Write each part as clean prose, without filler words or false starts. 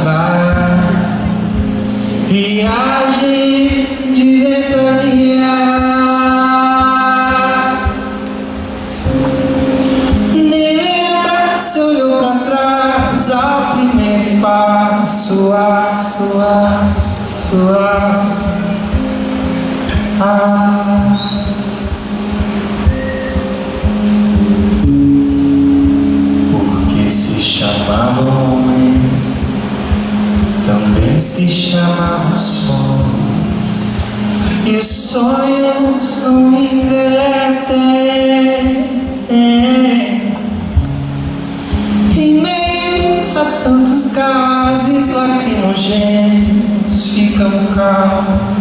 passar, viagem de ventania. Nela se olhou pra trás ao primeiro passo, se chamavam sonhos, e os sonhos não envelhecem. Em meio a tantos gases lacrimogêneos, ficam calmos,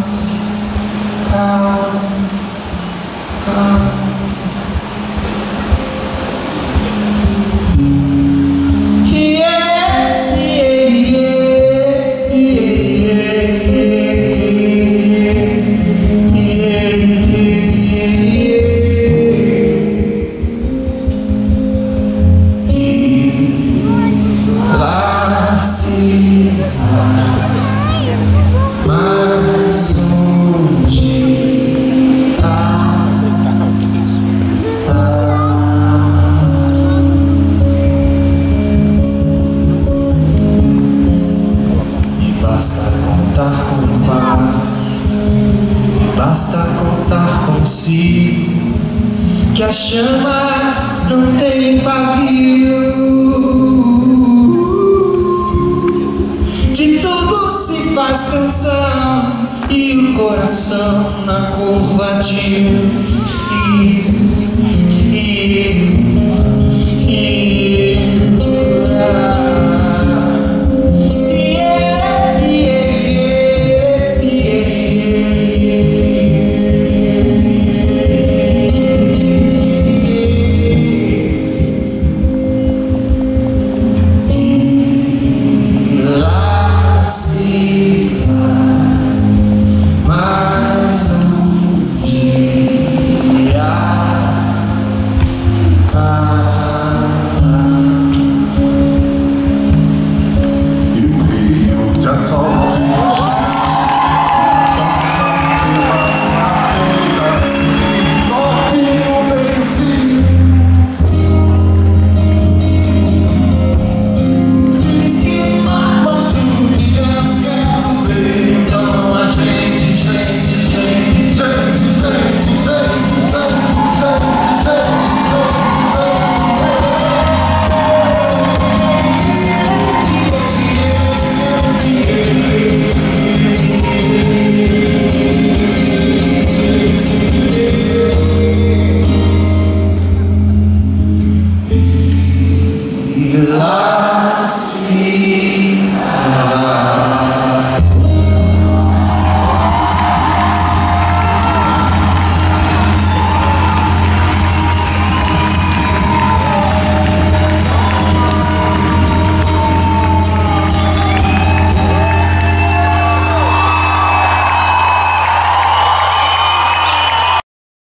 que a chama não tem pavio. De tudo se faz canção e o coração na curva de